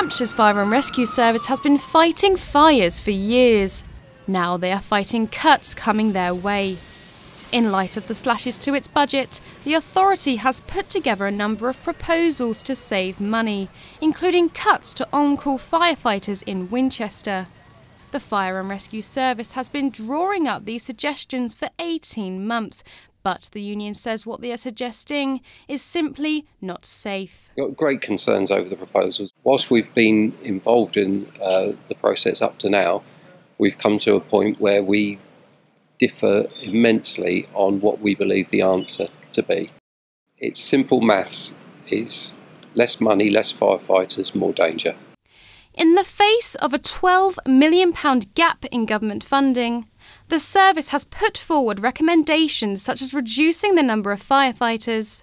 Hampshire's Fire and Rescue Service has been fighting fires for years. Now they are fighting cuts coming their way. In light of the slashes to its budget, the authority has put together a number of proposals to save money, including cuts to on-call firefighters in Winchester. The Fire and Rescue Service has been drawing up these suggestions for 18 months, but the union says what they are suggesting is simply not safe. We've got great concerns over the proposals. Whilst we've been involved in the process up to now, we've come to a point where we differ immensely on what we believe the answer to be. It's simple maths, is less money, less firefighters, more danger. In the face of a £12 million gap in government funding, the service has put forward recommendations such as reducing the number of firefighters,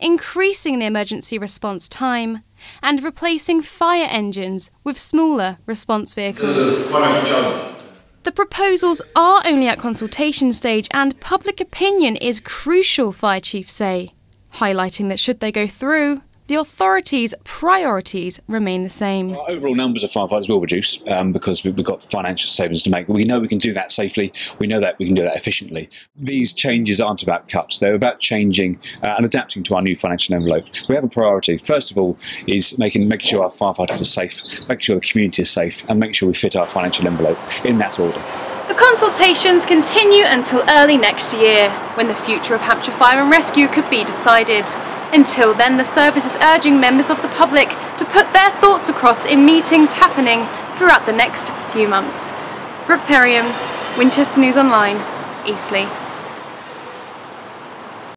increasing the emergency response time, and replacing fire engines with smaller response vehicles. The proposals are only at consultation stage and public opinion is crucial, fire chiefs say, highlighting that should they go through, the authorities' priorities remain the same. Our overall numbers of firefighters will reduce because we've got financial savings to make. We know we can do that safely, we know that we can do that efficiently. These changes aren't about cuts, they're about changing and adapting to our new financial envelope. We have a priority, first of all, is making sure our firefighters are safe, making sure the community is safe and making sure we fit our financial envelope in that order. The consultations continue until early next year, when the future of Hampshire Fire and Rescue could be decided. Until then, the service is urging members of the public to put their thoughts across in meetings happening throughout the next few months. Brooke Perriam, Winchester News Online, Eastleigh.